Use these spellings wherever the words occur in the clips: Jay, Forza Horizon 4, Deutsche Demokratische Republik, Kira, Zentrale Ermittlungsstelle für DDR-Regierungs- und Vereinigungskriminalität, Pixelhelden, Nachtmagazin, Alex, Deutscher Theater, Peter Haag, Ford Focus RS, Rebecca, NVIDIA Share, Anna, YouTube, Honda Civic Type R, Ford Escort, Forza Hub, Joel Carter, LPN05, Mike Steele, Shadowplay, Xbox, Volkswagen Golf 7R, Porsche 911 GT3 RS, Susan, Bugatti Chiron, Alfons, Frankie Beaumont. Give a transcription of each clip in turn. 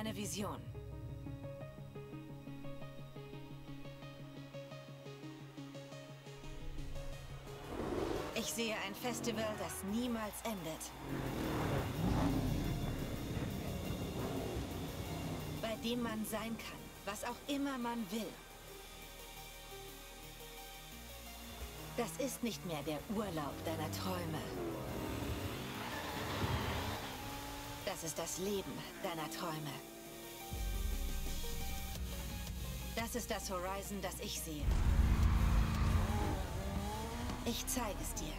eine Vision. Ich sehe ein Festival, das niemals endet. Bei dem man sein kann, was auch immer man will. Das ist nicht mehr der Urlaub deiner Träume. Das ist das Leben deiner Träume. Das ist das Horizon, das ich sehe. Ich zeige es dir.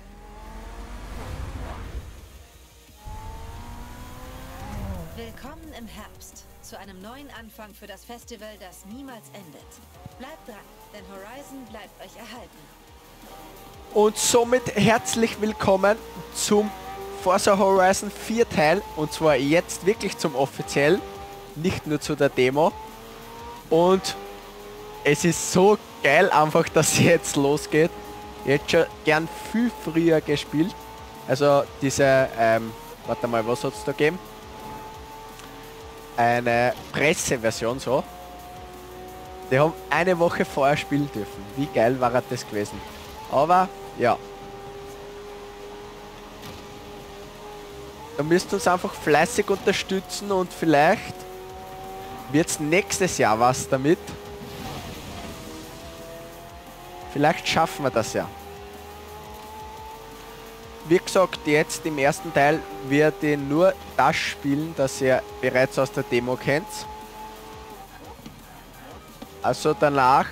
Willkommen im Herbst, zu einem neuen Anfang für das Festival, das niemals endet. Bleibt dran, denn Horizon bleibt euch erhalten. Und somit herzlich willkommen zum Forza Horizon 4 Teil, und zwar jetzt wirklich zum offiziellen, nicht nur zu der Demo. Und es ist so geil einfach, dass sie jetzt losgeht. Ich hätte schon gern viel früher gespielt. Also diese, warte mal, was hat es da gegeben? Eine Presseversion so. Die haben eine Woche vorher spielen dürfen. Wie geil war das gewesen. Aber, ja. Da müsst ihr uns einfach fleißig unterstützen und vielleicht wird es nächstes Jahr was damit. Vielleicht schaffen wir das ja. Wie gesagt, jetzt im ersten Teil werde ich nur das spielen, das ihr bereits aus der Demo kennt. Also danach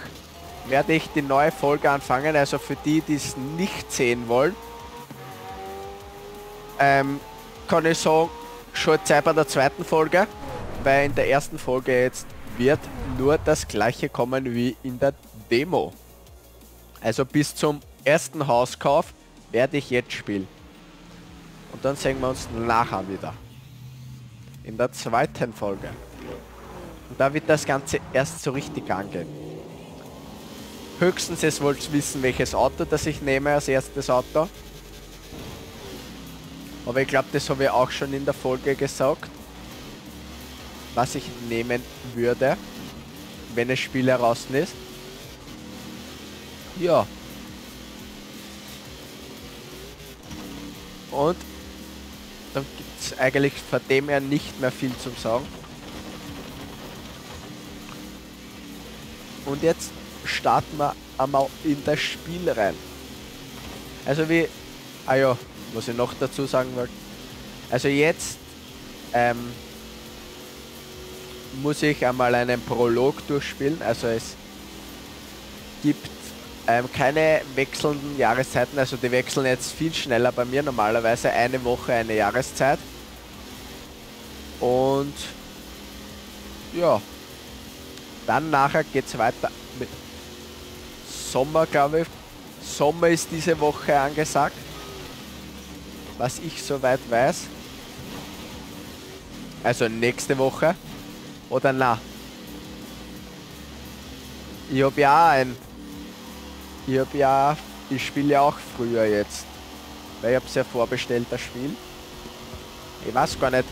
werde ich die neue Folge anfangen, also für die, die es nicht sehen wollen. Kann ich sagen, schon Zeit bei der zweiten Folge, weil in der ersten Folge jetzt wird nur das gleiche kommen wie in der Demo. Also bis zum ersten Hauskauf werde ich jetzt spielen. Und dann sehen wir uns nachher wieder. In der zweiten Folge. Und da wird das Ganze erst so richtig angehen. Höchstens, es wollt wissen, welches Auto das ich nehme als erstes Auto. Aber ich glaube, das habe ich auch schon in der Folge gesagt. Was ich nehmen würde, wenn das Spiel heraus ist. Ja. Und dann gibt es eigentlich von dem her nicht mehr viel zum Sagen. Und jetzt starten wir einmal in das Spiel rein. Also wie... Ah ja, was ich noch dazu sagen wollte. Also jetzt muss ich einmal einen Prolog durchspielen. Also es gibt keine wechselnden Jahreszeiten, also die wechseln jetzt viel schneller bei mir, normalerweise eine Woche eine Jahreszeit. Und ja, dann nachher geht es weiter mit Sommer, glaube ich. Sommer ist diese Woche angesagt, was ich soweit weiß. Also nächste Woche oder na. Ich habe ja ich spiele ja auch früher jetzt, weil ich habe es ja vorbestellt, das Spiel. Ich weiß gar nicht,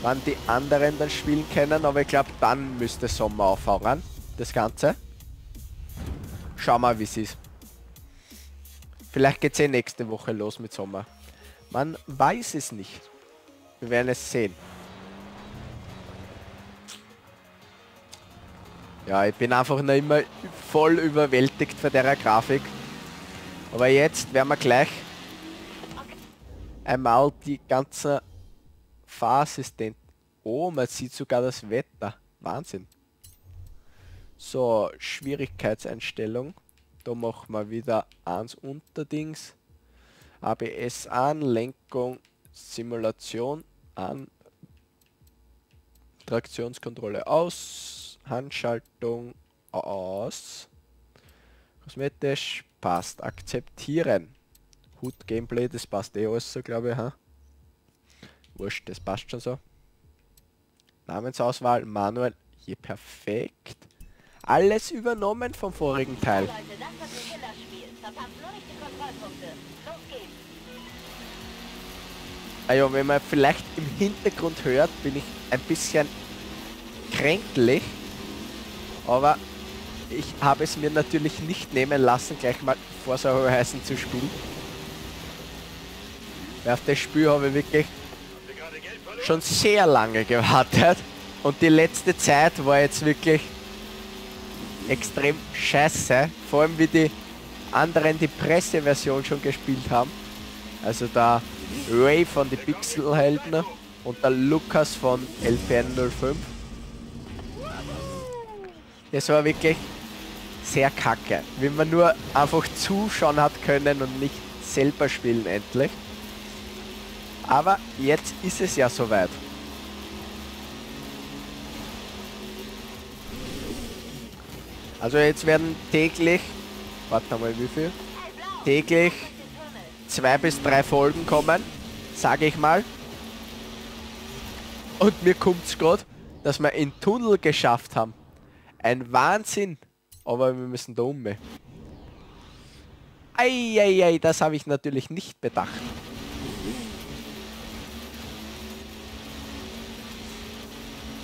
wann die anderen dann spielen können, aber ich glaube, dann müsste Sommer aufhören, das Ganze. Schau mal, wie es ist. Vielleicht geht es eh nächste Woche los mit Sommer. Man weiß es nicht. Wir werden es sehen. Ja, ich bin einfach noch immer voll überwältigt von der Grafik. Aber jetzt werden wir gleich einmal die ganzen Fahrassistenten... Oh, man sieht sogar das Wetter. Wahnsinn. So, Schwierigkeitseinstellung. Da machen wir wieder 1 unterdings. ABS an, Lenkung, Simulation an. Traktionskontrolle aus. Handschaltung aus. Kosmetisch passt. Akzeptieren. Hut Gameplay, das passt eh alles so, glaube ich. Ha? Wurscht, das passt schon so. Namensauswahl, manuell. Hier perfekt. Alles übernommen vom vorigen Teil. Ah ja, wenn man vielleicht im Hintergrund hört, bin ich ein bisschen kränklich, aber ich habe es mir natürlich nicht nehmen lassen, gleich mal Forza Horizon zu spielen. Auf das Spiel habe ich wirklich schon sehr lange gewartet und die letzte Zeit war jetzt wirklich extrem scheiße, vor allem wie die anderen die Presseversion schon gespielt haben. Also der Ray von den Pixelhelden und der Lukas von LPN05. Das war wirklich sehr kacke, wenn man nur einfach zuschauen hat können und nicht selber spielen endlich. Aber jetzt ist es ja soweit. Also jetzt werden täglich, warte mal wie viel, täglich 2 bis 3 Folgen kommen, sage ich mal. Und mir kommt's gerade, dass wir einen Tunnel geschafft haben. Ein Wahnsinn, aber wir müssen da um. Eieiei, das habe ich natürlich nicht bedacht.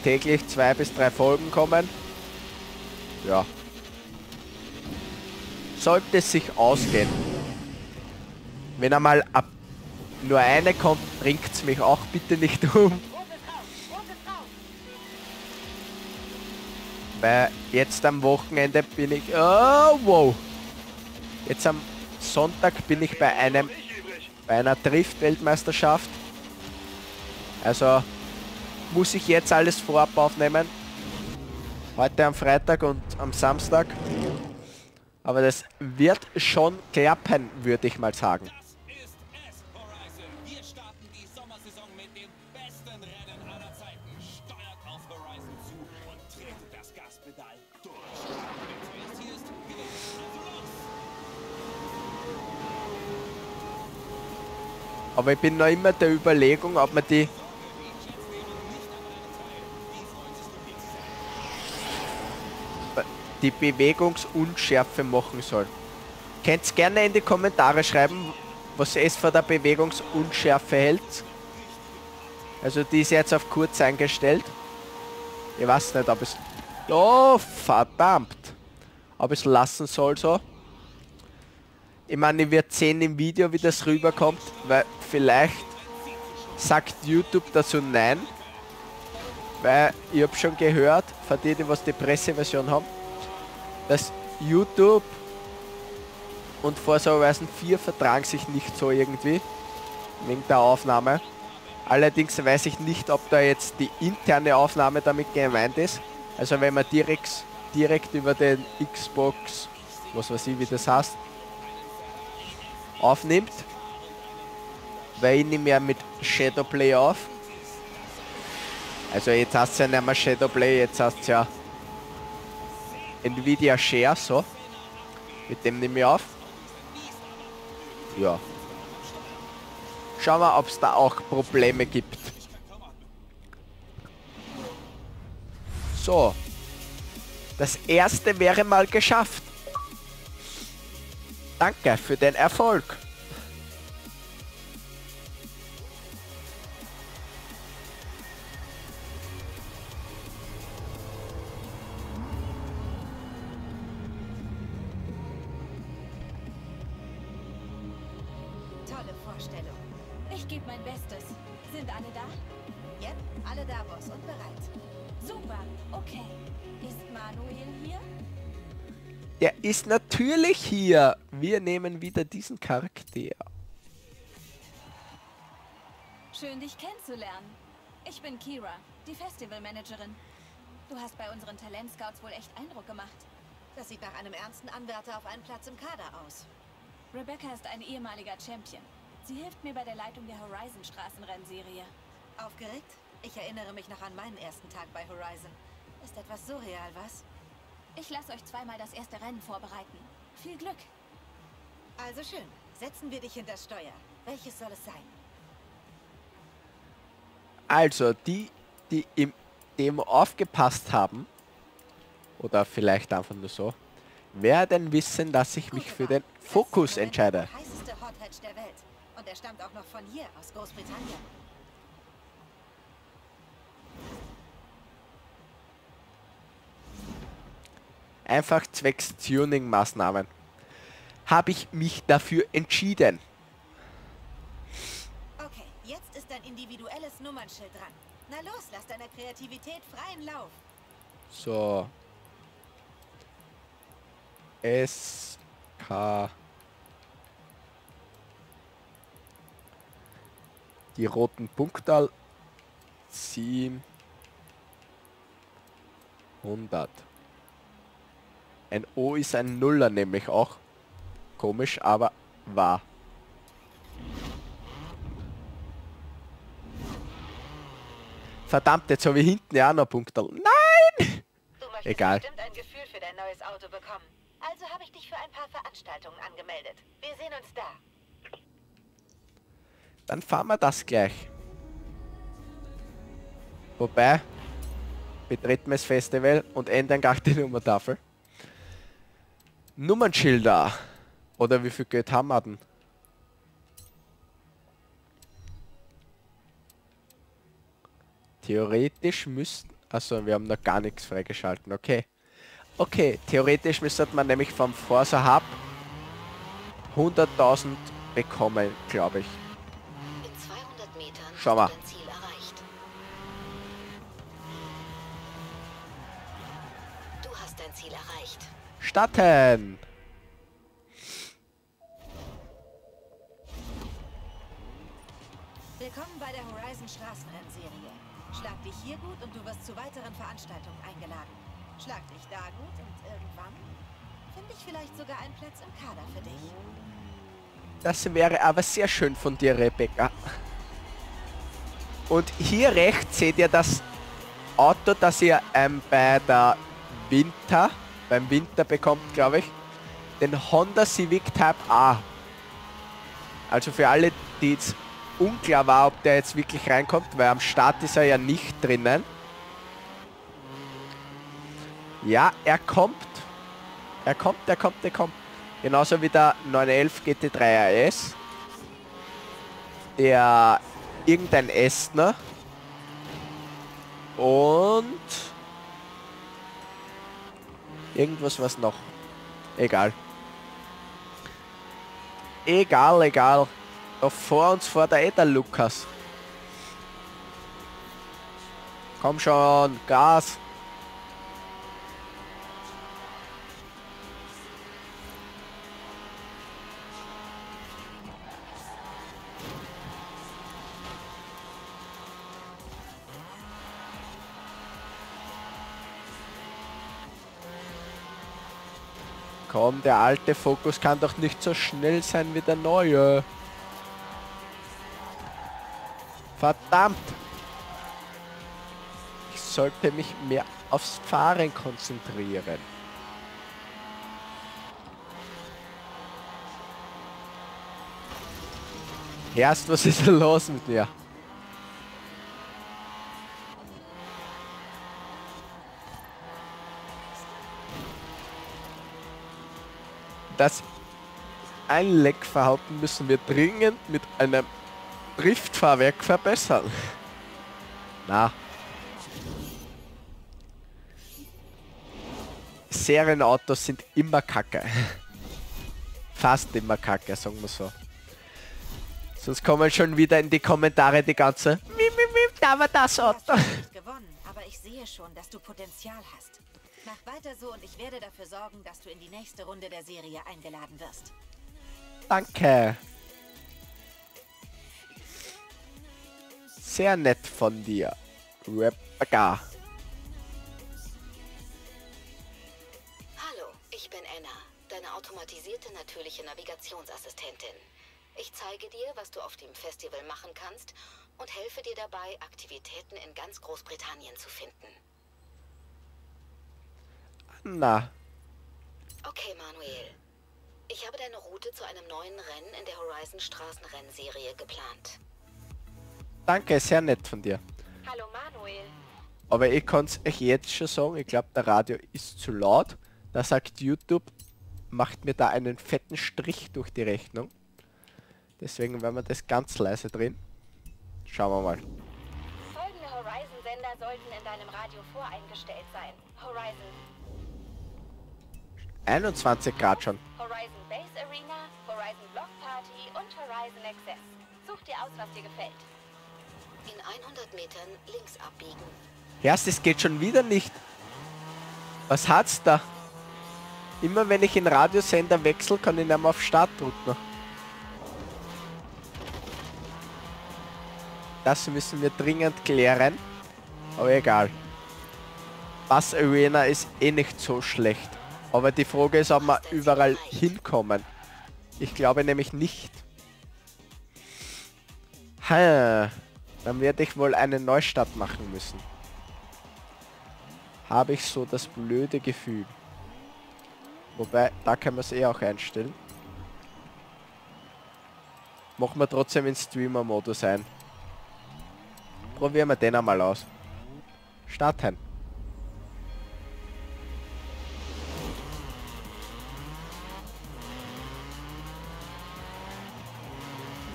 Täglich 2 bis 3 Folgen kommen. Ja. Sollte es sich ausgehen. Wenn einmal ab nur eine kommt, bringt's mich auch bitte nicht um. Weil jetzt am Wochenende bin ich... Oh, wow! Jetzt am Sonntag bin ich bei einer Drift-Weltmeisterschaft. Also... muss ich jetzt alles vorab aufnehmen. Heute am Freitag und am Samstag. Aber das wird schon klappen, würde ich mal sagen. Wir starten die Sommersaison mit dem besten Rennen aller Zeiten. Steuert auf Horizon zu und tretet das Gaspedal durch. Aber ich bin noch immer der Überlegung, ob man die... Bewegungsunschärfe machen soll. Könnt ihr gerne in die Kommentare schreiben, was es von der Bewegungsunschärfe hält. Also die ist jetzt auf kurz eingestellt. Ich weiß nicht, ob es... Oh, verdammt! Ob es lassen soll so. Ich meine, wir sehen im Video, wie das rüberkommt, weil vielleicht sagt YouTube dazu nein. Weil ich habe schon gehört, von denen, was die Presseversion haben, dass YouTube und Forza Horizon 4 vertragen sich nicht so irgendwie, wegen der Aufnahme. Allerdings weiß ich nicht, ob da jetzt die interne Aufnahme damit gemeint ist. Also wenn man direkt über den Xbox, was weiß ich wie das heißt, aufnimmt. Weil ich nehme ja mit Shadowplay auf. Also jetzt heißt es ja nicht mehr Shadowplay, jetzt heißt es ja Nvidia Share, so. Mit dem nehme ich auf. Ja. Schauen wir, ob es da auch Probleme gibt. So. Das erste wäre mal geschafft. Danke für den Erfolg. Der ist natürlich hier. Wir nehmen wieder diesen Charakter. Schön, dich kennenzulernen. Ich bin Kira, die Festivalmanagerin. Du hast bei unseren Talentscouts wohl echt Eindruck gemacht. Das sieht nach einem ernsten Anwärter auf einen Platz im Kader aus. Rebecca ist ein ehemaliger Champion. Sie hilft mir bei der Leitung der Horizon-Straßenrennserie. Aufgeregt? Ich erinnere mich noch an meinen ersten Tag bei Horizon. Ist etwas surreal, was? Ich lasse euch zweimal das erste Rennen vorbereiten. Viel Glück! Also schön, setzen wir dich hinter Steuer. Welches soll es sein? Also, die dem aufgepasst haben, oder vielleicht einfach nur so, werden wissen, dass ich mich für den Fokus entscheide. Das ist der heißeste Hot Hatch der Welt. Und er stammt auch noch von hier, aus Großbritannien. einfach zwecks Tuning-Maßnahmen, habe ich mich dafür entschieden. Okay, jetzt ist dein individuelles Nummernschild dran. Na los, lass deiner Kreativität freien Lauf. So. SK. Die roten Punktal 700. Ein O ist ein Nuller nämlich auch. Komisch, aber wahr. Verdammt, jetzt habe ich hinten ja noch Punktal. Nein! Du möchtest Egal. Bestimmt ein Gefühl für dein neues Auto bekommen. Also habe ich dich für ein paar Veranstaltungen angemeldet. Wir sehen uns da. Dann fahren wir das gleich. Wobei, betreten wir das Festival und ändern gar die Nummertafel. Nummernschilder. Oder wie viel Geld haben wir denn? Theoretisch müssten... Achso, wir haben noch gar nichts freigeschalten, okay. Okay, theoretisch müsste man nämlich vom Forza Hub 100.000 bekommen, glaube ich. Schau mal. Du hast dein Ziel erreicht. Starten! Willkommen bei der Horizon Straßenrennserie. Schlag dich hier gut und du wirst zu weiteren Veranstaltungen eingeladen. Schlag dich da gut und irgendwann finde ich vielleicht sogar einen Platz im Kader für dich. Das wäre aber sehr schön von dir, Rebecca. Und hier rechts seht ihr das Auto, das ihr beim Winter bekommt, glaube ich. Den Honda Civic Type R. Also für alle, die jetzt unklar war, ob der jetzt wirklich reinkommt, weil am Start ist er ja nicht drinnen. Ja, er kommt. Er kommt, er kommt, er kommt. Genauso wie der 911 GT3 RS. Der... irgendein Estner und irgendwas was noch. Egal. Egal, egal. Da vor uns vor der Eder Lukas. Komm schon, Gas. Komm, der alte Focus kann doch nicht so schnell sein wie der neue. Verdammt! Ich sollte mich mehr aufs Fahren konzentrieren. Erst, was ist denn los mit mir? Das Einlenkverhalten müssen wir dringend mit einem Driftfahrwerk verbessern. Na. Serienautos sind immer kacke. Fast immer kacke, sagen wir so. Sonst kommen schon wieder in die Kommentare die ganze... da war das Auto. Aber ich sehe schon, dass du Potenzial hast. Mach weiter so und ich werde dafür sorgen, dass du in die nächste Runde der Serie eingeladen wirst. Danke. Sehr nett von dir, Rebecca. Hallo, ich bin Anna, deine automatisierte natürliche Navigationsassistentin. Ich zeige dir, was du auf dem Festival machen kannst und helfe dir dabei, Aktivitäten in ganz Großbritannien zu finden. Na. Okay, Manuel. Ich habe deine Route zu einem neuen Rennen in der Horizon Straßenrennserie geplant. Danke, sehr nett von dir. Hallo, Manuel. Aber ich kann es euch jetzt schon sagen, ich glaube, der Radio ist zu laut. Da sagt YouTube, macht mir da einen fetten Strich durch die Rechnung. Deswegen werden wir das ganz leise drehen. Schauen wir mal. Folgende Horizon-Sender sollten in deinem Radio voreingestellt sein. Horizon 21 Grad schon. Horizon Base Arena, Horizon Block Party und Horizon Access. Such dir aus, was dir gefällt. In 100 Metern links abbiegen. Erst, es geht schon wieder nicht. Was hat's da? Immer wenn ich in Radiosender wechsle, kann ich einmal auf Start drücken. Das müssen wir dringend klären. Aber egal. Bass Arena ist eh nicht so schlecht. Aber die Frage ist, ob wir überall hinkommen. Ich glaube nämlich nicht. Ha, dann werde ich wohl einen Neustart machen müssen. Habe ich so das blöde Gefühl. Wobei, da können wir es eh auch einstellen. Machen wir trotzdem in Streamer-Modus ein. Probieren wir den einmal aus. Starten.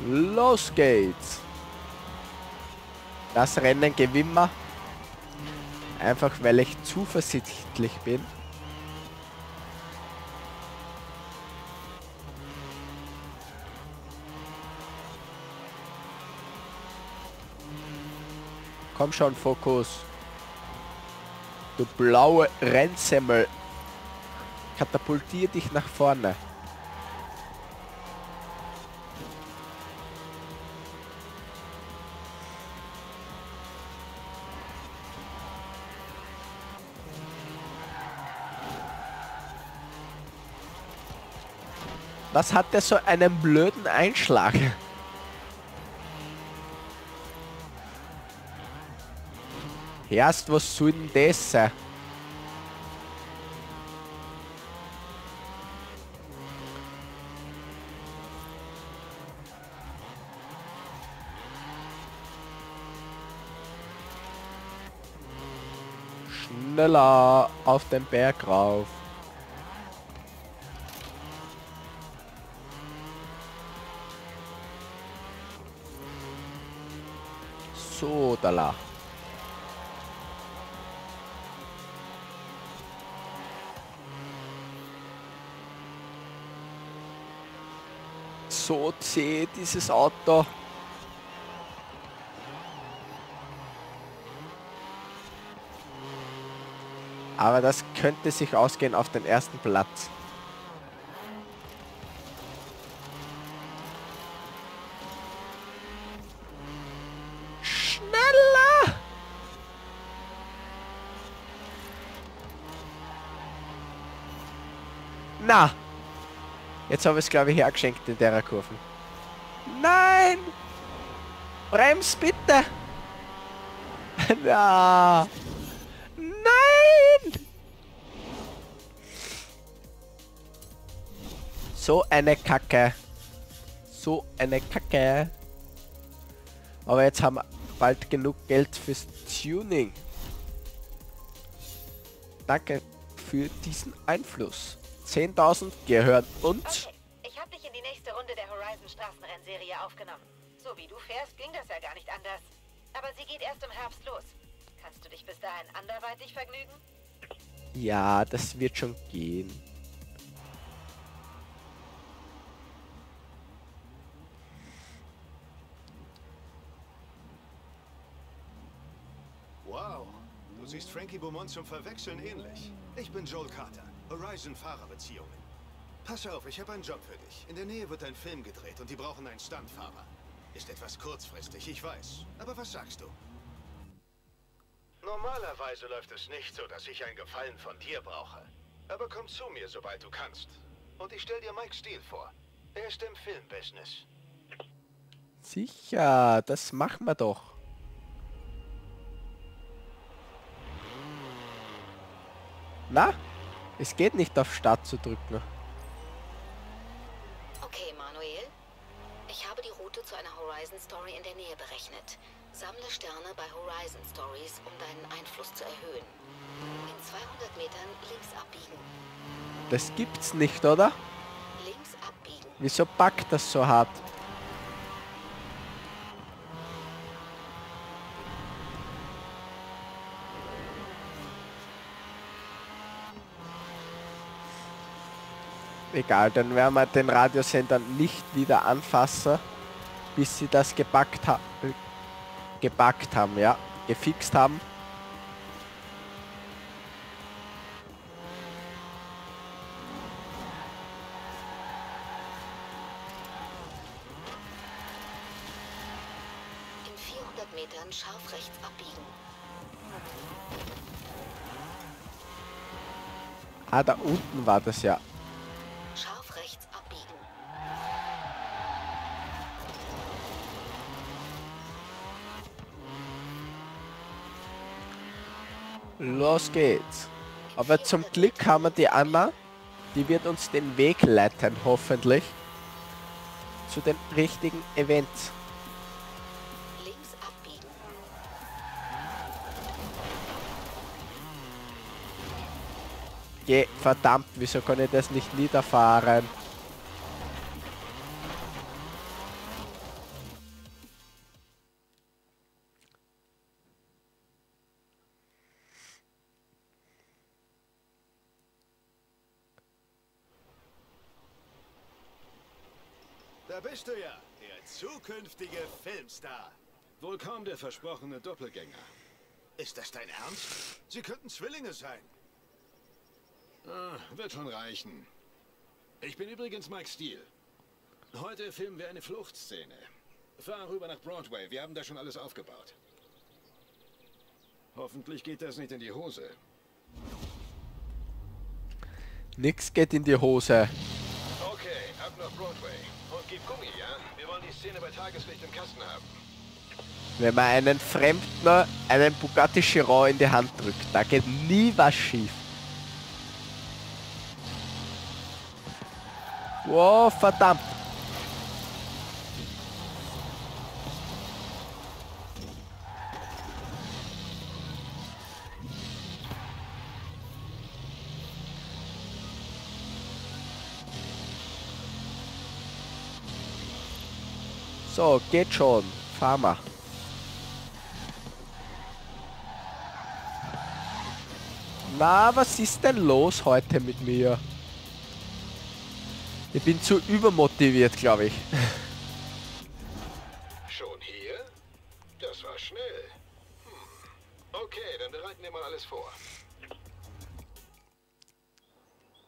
Los geht's. Das Rennen gewinnen wir. Einfach weil ich zuversichtlich bin. Komm schon, Fokus. Du blaue Rennsemmel. Katapultier dich nach vorne. Was hat der so einen blöden Einschlag? Erst, was soll denn das sein? Schneller auf den Berg rauf. So, da la. So zäh, dieses Auto. Aber das könnte sich ausgehen auf den ersten Platz. Na! Jetzt habe ich es, glaube ich, hergeschenkt in der Kurve. Nein! Brems bitte! Na! Nein! So eine Kacke. So eine Kacke. Aber jetzt haben wir bald genug Geld fürs Tuning. Danke für diesen Einfluss. 10.000 gehört uns. Okay, ich habe dich in die nächste Runde der Horizon Straßenrennserie aufgenommen. So wie du fährst, ging das ja gar nicht anders. Aber sie geht erst im Herbst los. Kannst du dich bis dahin anderweitig vergnügen? Ja, das wird schon gehen. Wow, du siehst Frankie Beaumont zum Verwechseln ähnlich. Ich bin Joel Carter. Horizon-Fahrerbeziehungen. Pass auf, ich habe einen Job für dich. In der Nähe wird ein Film gedreht und die brauchen einen Stuntfahrer. Ist etwas kurzfristig, ich weiß. Aber was sagst du? Normalerweise läuft es nicht so, dass ich einen Gefallen von dir brauche. Aber komm zu mir, sobald du kannst. Und ich stell dir Mike Steele vor. Er ist im Filmbusiness. Sicher, das machen wir doch. Na? Es geht nicht, auf Start zu drücken. Okay, Manuel. Ich habe die Route zu einer Horizon Story in der Nähe berechnet. Sammle Sterne bei Horizon Stories, um deinen Einfluss zu erhöhen. In 200 Metern links abbiegen. Das gibt's nicht, oder? Links abbiegen. Wieso packt das so hart? Egal, dann werden wir den Radiosender nicht wieder anfassen, bis sie das gefixt haben. In 400 Metern scharf rechts abbiegen. Ah, da unten war das ja. Scharf rechts abbiegen. Los geht's. Aber zum Glück haben wir die Anna. Die wird uns den Weg leiten, hoffentlich. Zu den richtigen Events. Links abbiegen. Geh, verdammt, wieso kann ich das nicht niederfahren? Du ja, der zukünftige Filmstar. Wohl kaum der versprochene Doppelgänger. Ist das dein Ernst? Sie könnten Zwillinge sein. Ah, wird schon reichen. Ich bin übrigens Mike Steele. Heute filmen wir eine Fluchtszene. Fahr rüber nach Broadway, wir haben da schon alles aufgebaut. Hoffentlich geht das nicht in die Hose. Nix geht in die Hose. Okay, ab nach Broadway. Gib Gummi, ja? Wir wollen die Szene bei Tageslicht im Kasten haben. Wenn man einen Fremden, einen Bugatti Chiron in die Hand drückt, da geht nie was schief. Wow, verdammt. So, geht schon. Fahr mal. Na, was ist denn los heute mit mir? Ich bin zu übermotiviert, glaube ich. Schon hier? Das war schnell. Hm. Okay, dann bereiten wir mal alles vor.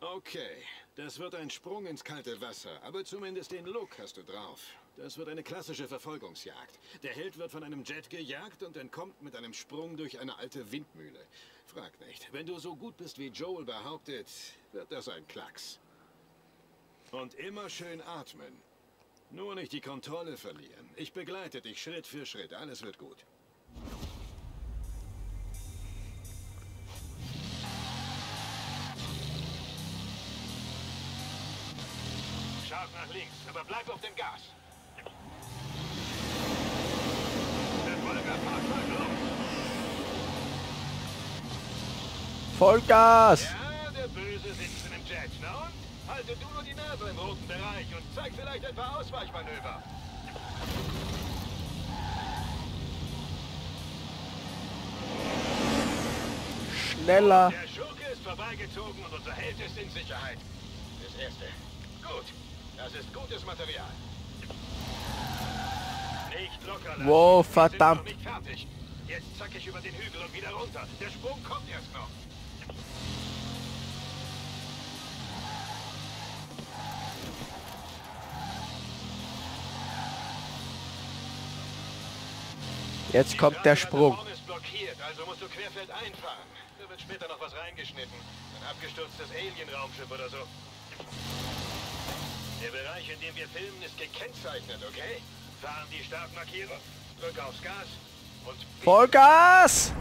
Okay, das wird ein Sprung ins kalte Wasser, aber zumindest den Look hast du drauf. Das wird eine klassische Verfolgungsjagd. Der Held wird von einem Jet gejagt und entkommt mit einem Sprung durch eine alte Windmühle. Frag nicht. Wenn du so gut bist, wie Joel behauptet, wird das ein Klacks. Und immer schön atmen. Nur nicht die Kontrolle verlieren. Ich begleite dich Schritt für Schritt. Alles wird gut. Scharf nach links, aber bleib auf dem Gas. Vollgas! Ja, der Böse sitzt in dem Jet, na und? Halte du nur die Nase im roten Bereich und zeig vielleicht ein paar Ausweichmanöver. Schneller! Der Schurke ist vorbeigezogen und unser Held ist in Sicherheit. Das erste. Gut. Das ist gutes Material. Nicht locker lassen. Wow, verdammt! Wir sind noch nicht fertig. Jetzt zack ich über den Hügel und wieder runter. Der Sprung kommt erst noch. Jetzt kommt der Sprung. Der Baum ist blockiert, also musst du querfeld einfahren. Da wird später noch was reingeschnitten. Ein abgestürztes Alien-Raumschiff oder so. Der Bereich, in dem wir filmen, ist gekennzeichnet, okay? Fahren die Startmarkierer. Drück aufs Gas. Vollgas!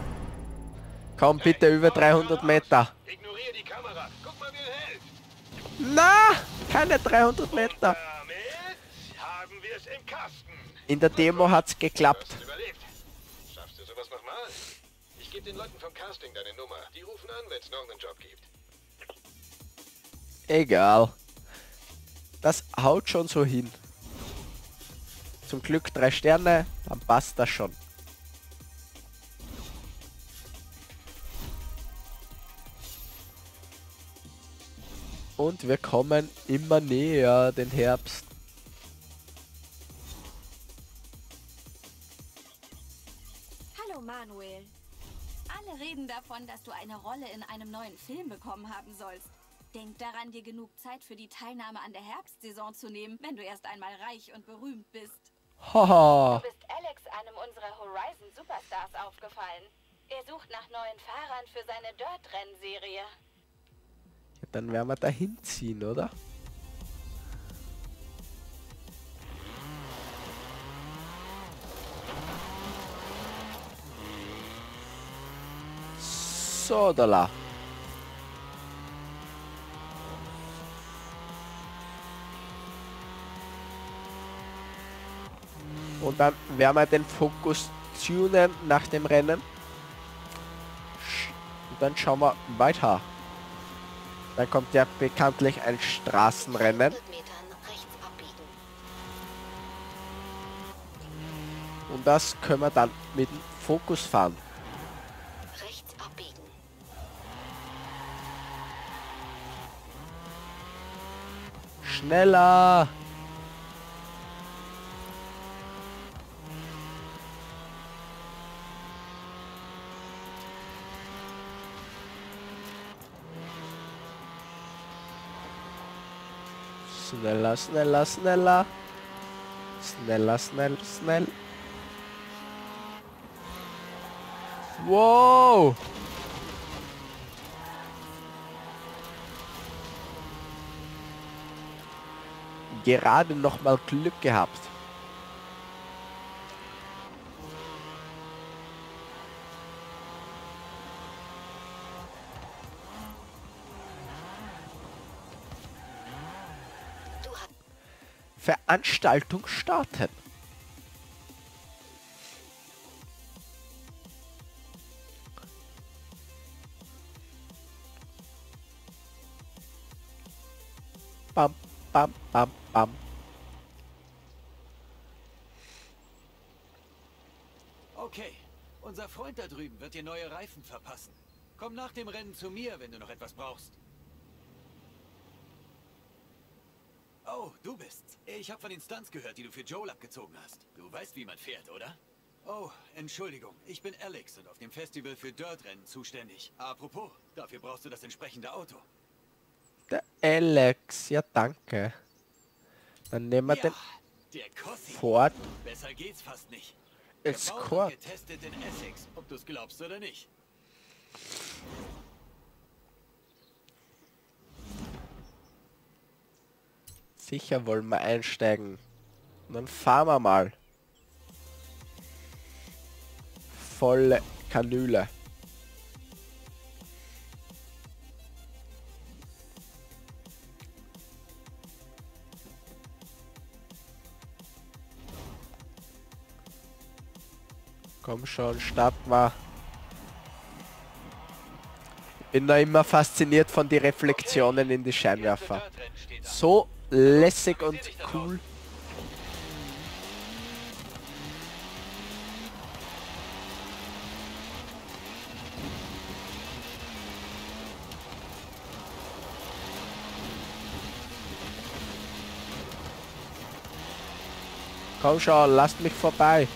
Komm bitte über 300 Meter. Ignoriere die Kamera. Guck mal, wer hält. Na, keine 300 Meter. Damit haben wir es im Kasten. In der Demo hat's geklappt. Du hast überlebt. Schaffst du sowas nochmal? Ich gebe den Leuten vom Casting deine Nummer. Die rufen an, wenn es noch einen Job gibt. Egal. Das haut schon so hin. Zum Glück 3 Sterne, dann passt das schon. und wir kommen immer näher den Herbst. Hallo Manuel. Alle reden davon, dass du eine Rolle in einem neuen Film bekommen haben sollst. Denk daran, dir genug Zeit für die Teilnahme an der Herbstsaison zu nehmen, wenn du erst einmal reich und berühmt bist. Haha. Du bist Alex, einem unserer Horizon Superstars, aufgefallen. Er sucht nach neuen Fahrern für seine Dirt-Rennserie. Ja, dann werden wir dahin ziehen, oder? So, da la. Und dann werden wir den Fokus tunen nach dem Rennen. Und dann schauen wir weiter. Dann kommt ja bekanntlich ein Straßenrennen. Und das können wir dann mit dem Fokus fahren. Schneller! Schneller, schneller, schneller. Schneller, schnell, schnell. Wow! Gerade noch mal Glück gehabt. Veranstaltung starten. Bam, bam, bam, bam. Okay, unser Freund da drüben wird dir neue Reifen verpassen. Komm nach dem Rennen zu mir, wenn du noch etwas brauchst. Oh, du bist's. Ich habe von den Stunts gehört, die du für Joel abgezogen hast. Du weißt, wie man fährt, oder? Oh, Entschuldigung. Ich bin Alex und auf dem Festival für Dirtrennen zuständig. Apropos, dafür brauchst du das entsprechende Auto. Der Alex, ja danke. Dann nehmen wir ja, den Ford. Besser geht's fast nicht. Escort. Getestet in Essex, ob du's glaubst oder nicht. Sicher wollen wir einsteigen. Und dann fahren wir mal. Volle Kanüle. Komm schon, starten wir. Ich bin da immer fasziniert von den Reflexionen in die Scheinwerfer. So lässig und cool. Komm schon, lasst mich vorbei.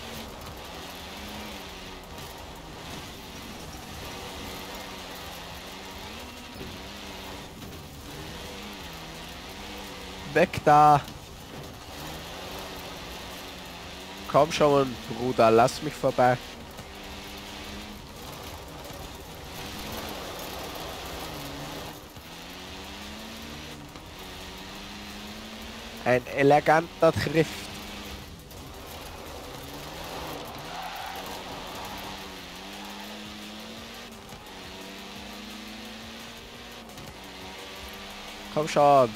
Weg da! Komm schon, Bruder, lass mich vorbei. Ein eleganter Triff. Komm schon.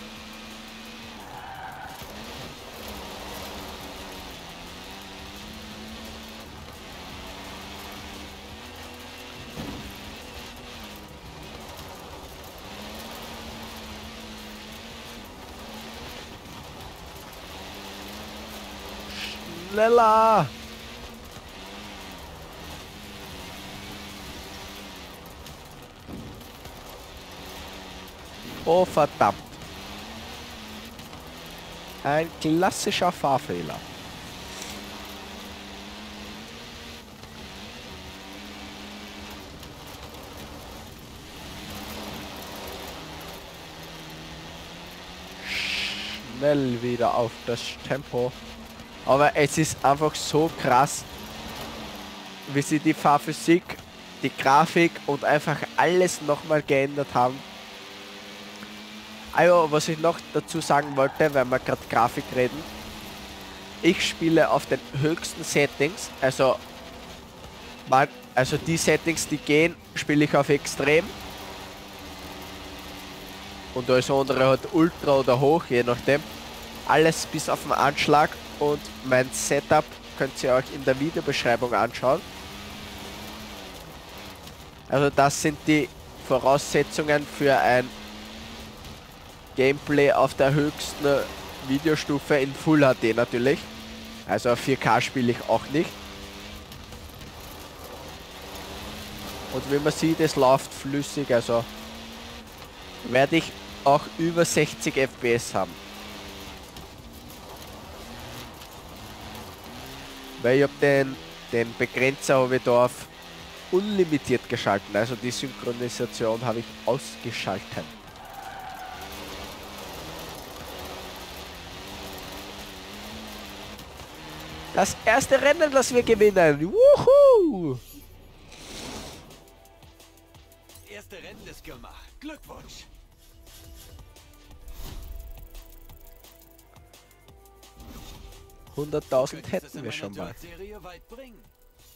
Schneller! Oh, verdammt! Ein klassischer Fahrfehler. Schnell wieder auf das Tempo. Aber es ist einfach so krass, wie sie die Fahrphysik, die Grafik und einfach alles nochmal geändert haben. Also, was ich noch dazu sagen wollte, weil wir gerade Grafik reden. Ich spiele auf den höchsten Settings, also die Settings, die gehen, spiele ich auf Extrem. Und alles andere hat Ultra oder Hoch, je nachdem. Alles bis auf den Anschlag, und mein Setup könnt ihr euch in der Videobeschreibung anschauen. Also das sind die Voraussetzungen für ein Gameplay auf der höchsten Videostufe in Full HD natürlich. Also auf 4K spiele ich auch nicht. Und wie man sieht, es läuft flüssig, also werde ich auch über 60 FPS haben. Weil ich habe den Begrenzer habe ich da auf unlimitiert geschalten, also die Synchronisation habe ich ausgeschaltet. Das erste Rennen, das wir gewinnen! Wuhu! Das erste Rennen ist gemacht. Glückwunsch! $100.000 hätten wir schon mal. Serie weit bringen.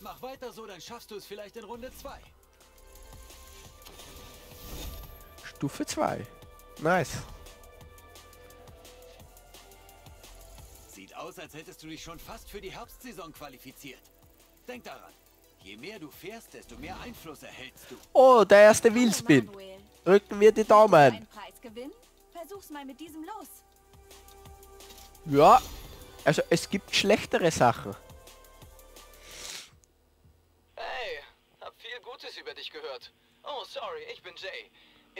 Mach weiter so, dann schaffst du es vielleicht in Runde 2. Stufe 2. Nice. Sieht aus, als hättest du dich schon fast für die Herbstsaison qualifiziert. Denk daran, je mehr du fährst, desto mehr Einfluss erhältst du. Oh, der erste Wheelspin. Drücken wir die Daumen. Versuch's mal mit diesem los. Ja. Also, es gibt schlechtere Sachen. Hey, hab viel Gutes über dich gehört. Oh, sorry, ich bin Jay.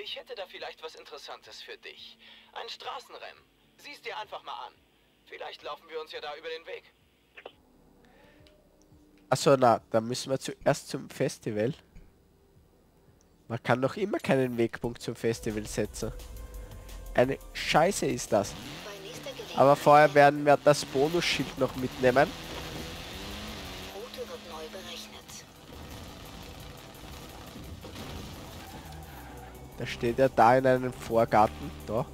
Ich hätte da vielleicht was Interessantes für dich. Ein Straßenrennen. Sieh's dir einfach mal an. Vielleicht laufen wir uns ja da über den Weg. Achso, na, dann müssen wir zuerst zum Festival. Man kann doch immer keinen Wegpunkt zum Festival setzen. Eine Scheiße ist das. Aber vorher werden wir das Bonusschild noch mitnehmen. Route wird neu berechnet. Da steht er da in einem Vorgarten. Da.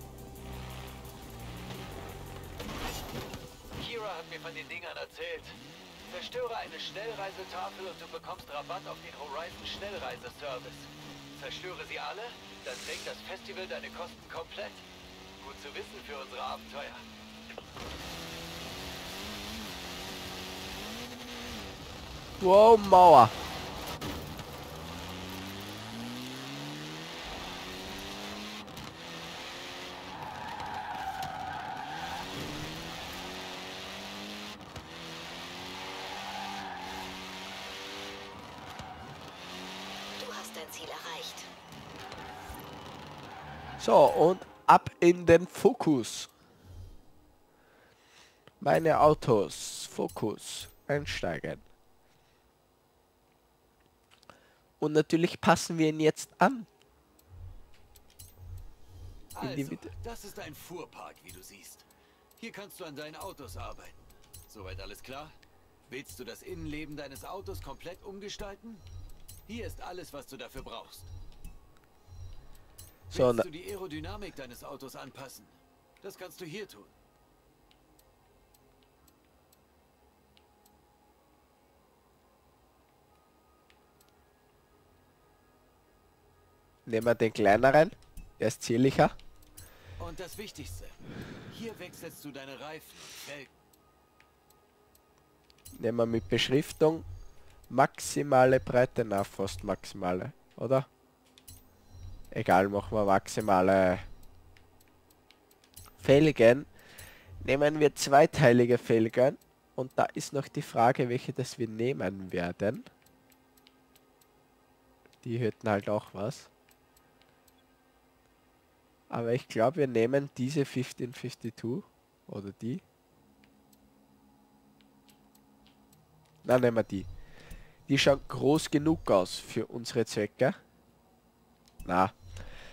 Kira hat mir von den Dingern erzählt. Zerstöre eine Schnellreisetafel und du bekommst Rabatt auf den Horizon Schnellreiseservice. Zerstöre sie alle, dann trägt das Festival deine Kosten komplett. Gut zu wissen für unsere Abenteuer. Wow, Mauer. Du hast dein Ziel erreicht. So, und ab in den Fokus. Meine Autos. Fokus. Einsteigen. Und natürlich passen wir ihn jetzt an. Also, das ist ein Fuhrpark, wie du siehst. Hier kannst du an deinen Autos arbeiten. Soweit alles klar? Willst du das Innenleben deines Autos komplett umgestalten? Hier ist alles, was du dafür brauchst. Willst du die Aerodynamik deines Autos anpassen? Das kannst du hier tun. Nehmen wir den kleineren, der ist zierlicher. Und das Wichtigste, hier wechselst du deine Reifen und Felgen. Nehmen wir mit Beschriftung maximale Breite, na fast maximale, oder? Egal, machen wir maximale Felgen. Nehmen wir zweiteilige Felgen. Und da ist noch die Frage, welche das wir nehmen werden. Die hätten halt auch was. Aber ich glaube, wir nehmen diese 1552. Oder die? Nein, nehmen wir die. Die schaut groß genug aus für unsere Zwecke. Na,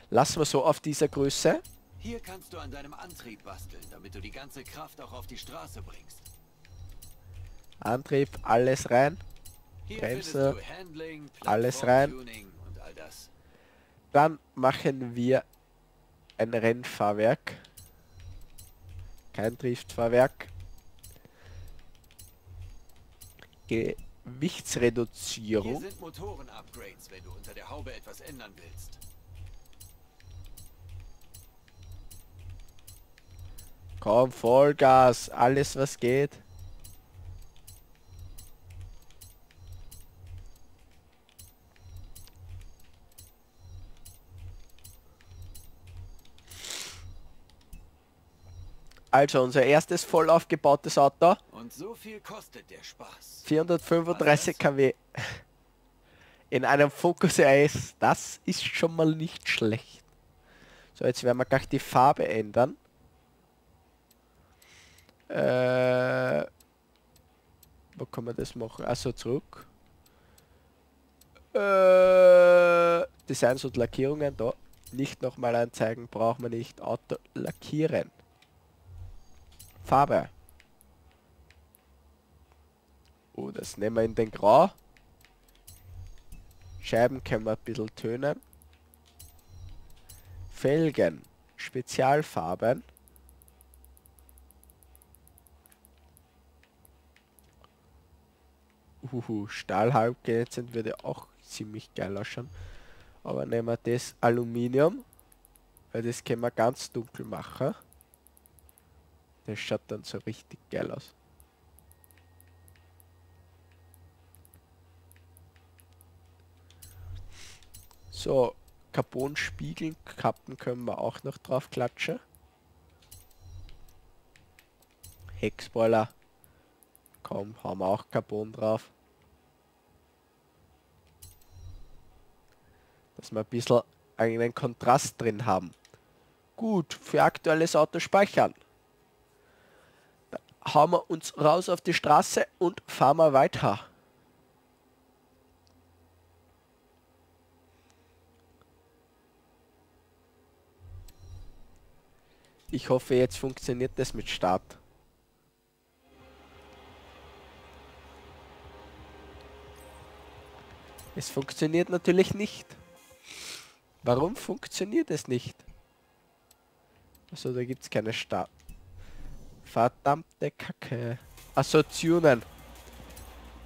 lassen wir so auf dieser Größe. Hier kannst du an deinem Antrieb basteln, damit du die ganze Kraft auch auf die Straße bringst. Antrieb, alles rein. Bremse, alles rein. Dann machen wir ein Rennfahrwerk. Kein Driftfahrwerk. Gewichtsreduzierung. Hier sind Motoren-Upgrades, wenn du unter der Haube etwas ändern willst. Komm, Vollgas, alles was geht. Also unser erstes voll aufgebautes Auto. Und so viel kostet der Spaß. 435 kW. In einem Focus RS. Das ist schon mal nicht schlecht. So, jetzt werden wir gleich die Farbe ändern. Wo kann man das machen? Also zurück. Designs und Lackierungen da. Nicht nochmal anzeigen, braucht man nicht. Auto lackieren. Farbe. Oh, das nehmen wir in den Grau. Scheiben können wir ein bisschen tönen. Felgen. Spezialfarben. Stahlhalbgel, jetzt sind wir auch ziemlich geil ausschauen. Aber nehmen wir das Aluminium. Weil das können wir ganz dunkel machen. Das schaut dann so richtig geil aus. So, Carbonspiegel, Kappen können wir auch noch drauf klatschen. Heckspoiler. Komm, haben wir auch Carbon drauf. Dass wir ein bisschen einen Kontrast drin haben. Gut, für aktuelles Auto speichern. Hauen wir uns raus auf die Straße und fahren wir weiter. Ich hoffe, jetzt funktioniert das mit Start. Es funktioniert natürlich nicht. Warum funktioniert es nicht? Also da gibt es keine Start. Verdammte Kacke. Also tunen.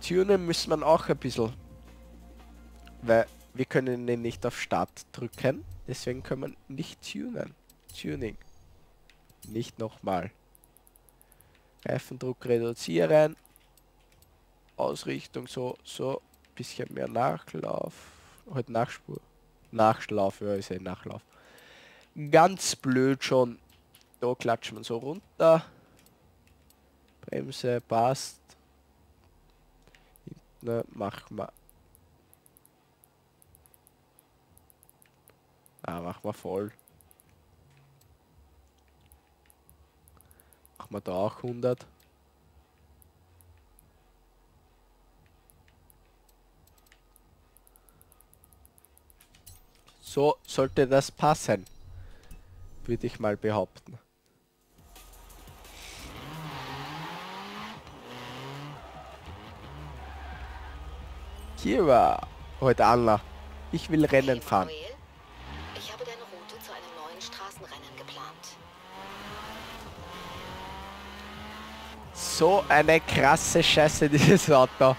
Tunen muss man auch ein bisschen. Weil wir können den nicht auf Start drücken. Deswegen können wir nicht tunen. Tuning. Nicht nochmal. Reifendruck reduzieren. Ausrichtung so, so. Bisschen mehr Nachlauf. Halt Nachspur. Nachschlauf, ja, ist ja Nachlauf. Ganz blöd schon. Da klatscht man so runter. Bremse passt. Hinten machen wir. Ah, machen wir voll. Machen wir da auch 100. So sollte das passen. Würde ich mal behaupten. Kira, heute Anna. Ich will Rennen fahren. Joel, ich habe deine Route zu einem neuen Straßenrennen geplant. So eine krasse Scheiße dieses Auto.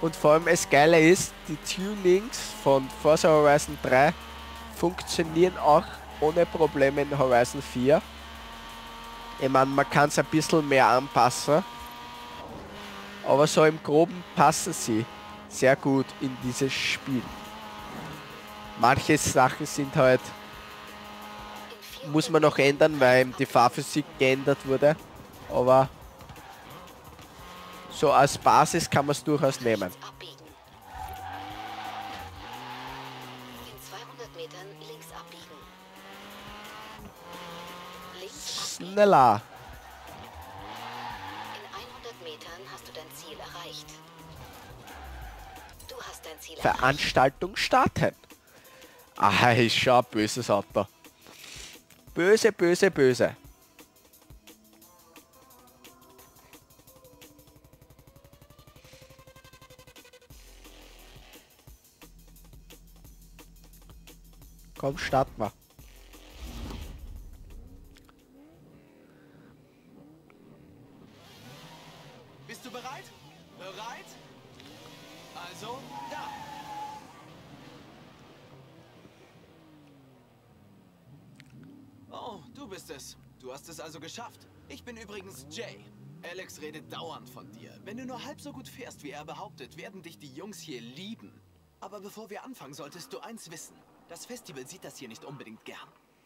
Und vor allem das Geile ist, die Tunings von Forza Horizon 3 funktionieren auch ohne Probleme in Horizon 4. Ich meine, man kann es ein bisschen mehr anpassen. Aber so im Groben passen sie sehr gut in dieses Spiel. Manche Sachen sind halt... muss man noch ändern, weil eben die Fahrphysik geändert wurde. Aber So als Basis kann man es durchaus nehmen. In 200 Metern links abbiegen. Links abbiegen. Schneller. In 100 Metern hast du dein Ziel erreicht. Du hast dein Ziel erreicht. Veranstaltung starten. Ah, ist schon ein böses Auto. Böse, böse, böse. Komm, starten wir. Bist du bereit? Bereit? Also, da. Oh, du bist es. Du hast es also geschafft. Ich bin übrigens Jay. Alex redet dauernd von dir. Wenn du nur halb so gut fährst, wie er behauptet, werden dich die Jungs hier lieben. Aber bevor wir anfangen, solltest du eins wissen. Das Festival sieht das hier nicht unbedingt gern.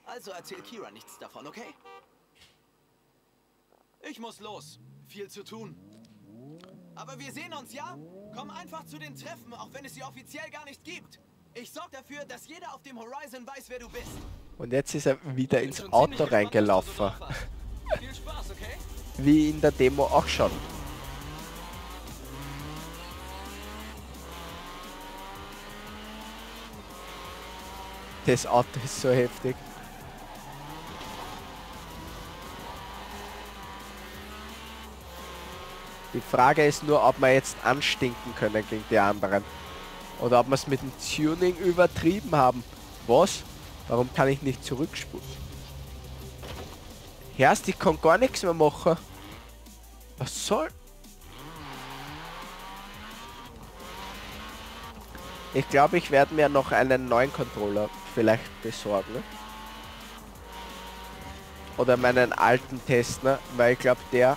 Also erzähl Kira nichts davon, okay? Ich muss los. Viel zu tun. Aber wir sehen uns, ja? Komm einfach zu den Treffen, auch wenn es sie offiziell gar nicht gibt. Ich sorge dafür, dass jeder auf dem Horizon weiß, wer du bist. Und jetzt ist er wieder ins Auto reingelaufen. Viel Spaß, okay? Wie in der Demo auch schon. Das Auto ist so heftig. Die Frage ist nur, ob wir jetzt anstinken können gegen die anderen. Oder ob wir es mit dem Tuning übertrieben haben. Was? Warum kann ich nicht zurückspulen? Herrst, ich kann gar nichts mehr machen. Was soll? Ich glaube, ich werde mir noch einen neuen Controller vielleicht besorgen. Oder meinen alten testen, weil ich glaube, der...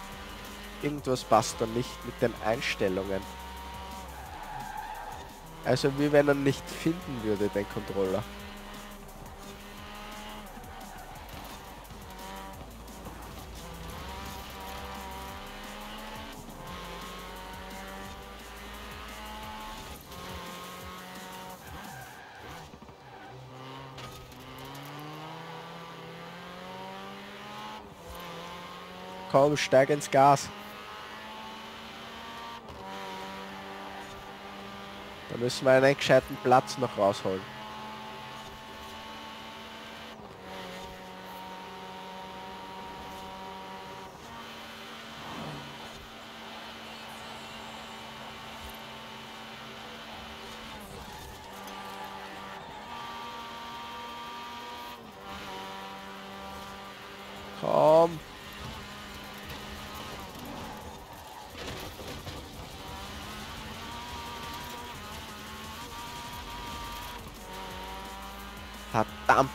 Irgendwas passt da nicht mit den Einstellungen. Also wie wenn er nicht finden würde, den Controller. Komm, steig ins Gas. Da müssen wir einen gescheiten Platz noch rausholen. Komm. Verdammt!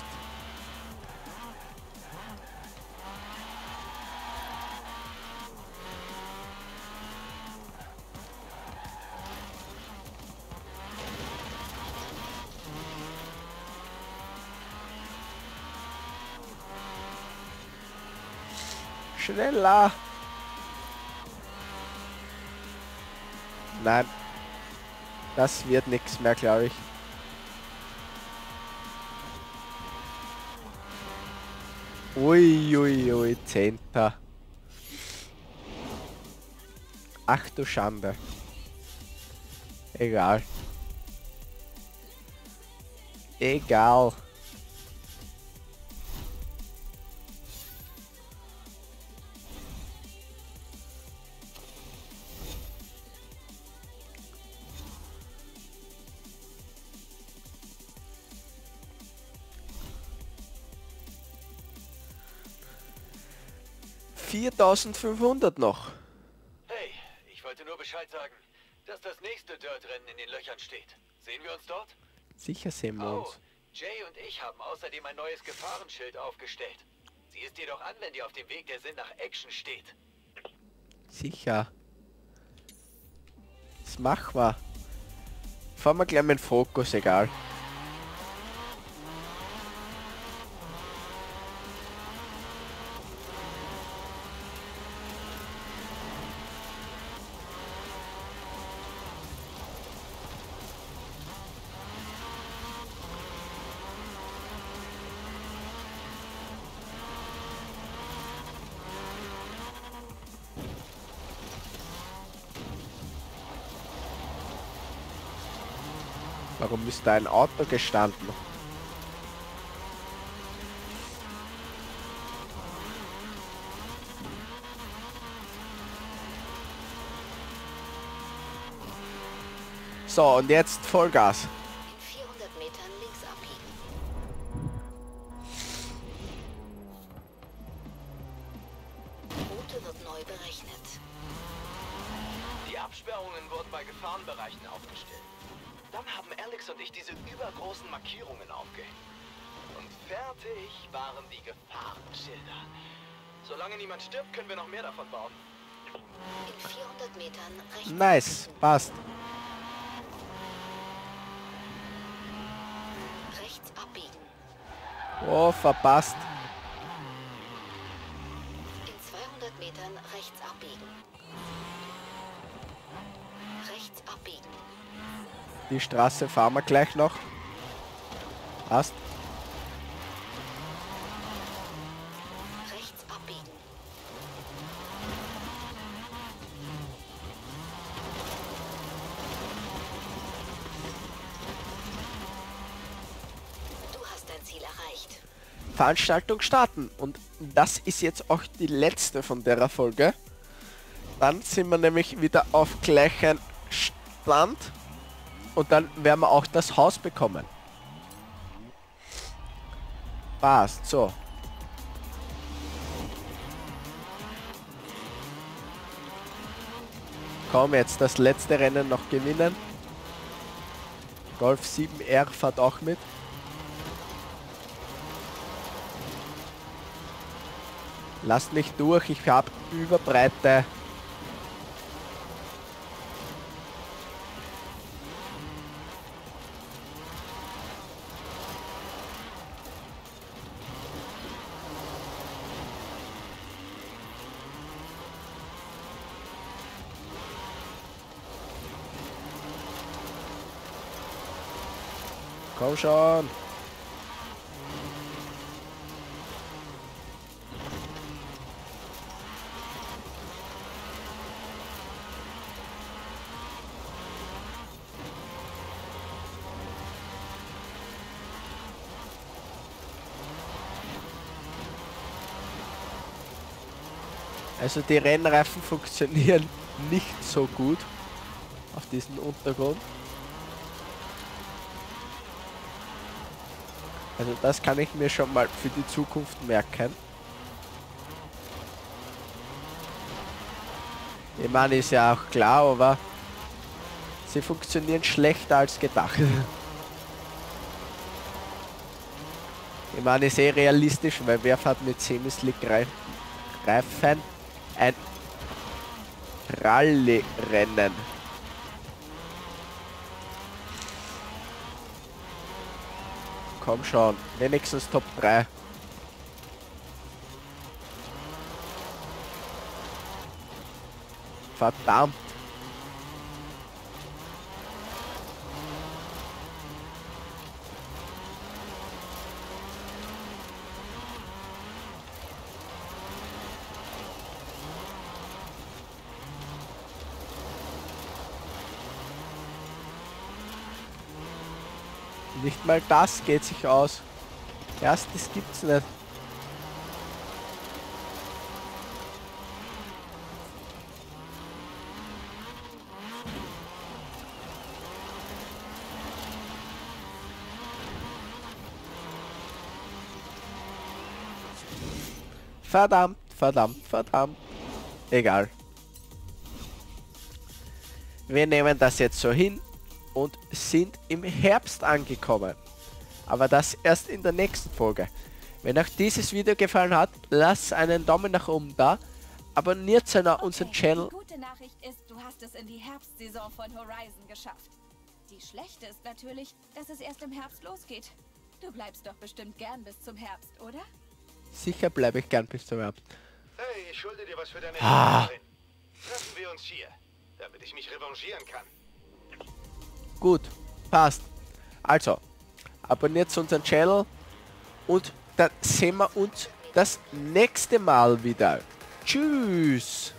Schneller! Nein, das wird nichts mehr, glaube ich. Uiuiui, ui, 10. Ach du Schande. Egal. Egal. $4.500 noch. Hey, ich wollte nur Bescheid sagen, dass das nächste Dirt-Rennen in den Löchern steht. Sehen wir uns dort? Sicher sehen wir uns. Jay und ich haben außerdem ein neues Gefahrenschild aufgestellt. Sie ist jedoch an, wenn die auf dem Weg der Sinn nach Action steht. Sicher. Das machen wir. Fahren wir gleich mit dem Fokus, egal. Warum ist da ein Auto gestanden? So, und jetzt Vollgas. In 400 Metern links abbiegen. Route wird neu berechnet. Die Absperrungen wurden bei Gefahrenbereichen aufgestellt. Dann haben Alex und ich diese übergroßen Markierungen aufgehängt. Und fertig waren die Gefahrenschilder. Solange niemand stirbt, können wir noch mehr davon bauen. In 400 Metern rechts. Nice, passt. Oh, verpasst. In 200 Metern rechts abbiegen. Rechts abbiegen. Die Straße fahren wir gleich noch. Passt. Rechts abbiegen. Veranstaltung starten, und das ist jetzt auch die letzte von der Folge. Dann sind wir nämlich wieder auf gleichem Stand und dann werden wir auch das Haus bekommen. Passt, so. Komm, jetzt das letzte Rennen noch gewinnen. Golf 7R fährt auch mit. Lasst mich durch, ich habe Überbreite. Komm schon. Also die Rennreifen funktionieren nicht so gut auf diesem Untergrund. Also das kann ich mir schon mal für die Zukunft merken. Ich meine, ist ja auch klar, aber sie funktionieren schlechter als gedacht. Ich meine, ist eh realistisch, weil wer fährt mit Semislick-Reifen ein Rallye-Rennen. Komm schon, wenigstens Top 3. Verdammt. Nicht mal das geht sich aus. Erst das gibt's nicht. Verdammt, verdammt, verdammt. Egal. Wir nehmen das jetzt so hin. Und sind im Herbst angekommen. Aber das erst in der nächsten Folge. Wenn euch dieses Video gefallen hat, lasst einen Daumen nach oben da. Abonniert unseren Channel. Die gute Nachricht ist, du hast es in die Herbstsaison von Horizon geschafft. Die schlechte ist natürlich, dass es erst im Herbst losgeht. Du bleibst doch bestimmt gern bis zum Herbst, oder? Sicher bleibe ich gern bis zum Herbst. Hey, ich schulde dir was für deine Helferin. Treffen wir uns hier, damit ich mich revanchieren kann. Gut, passt. Also, abonniert unseren Channel und dann sehen wir uns das nächste Mal wieder. Tschüss!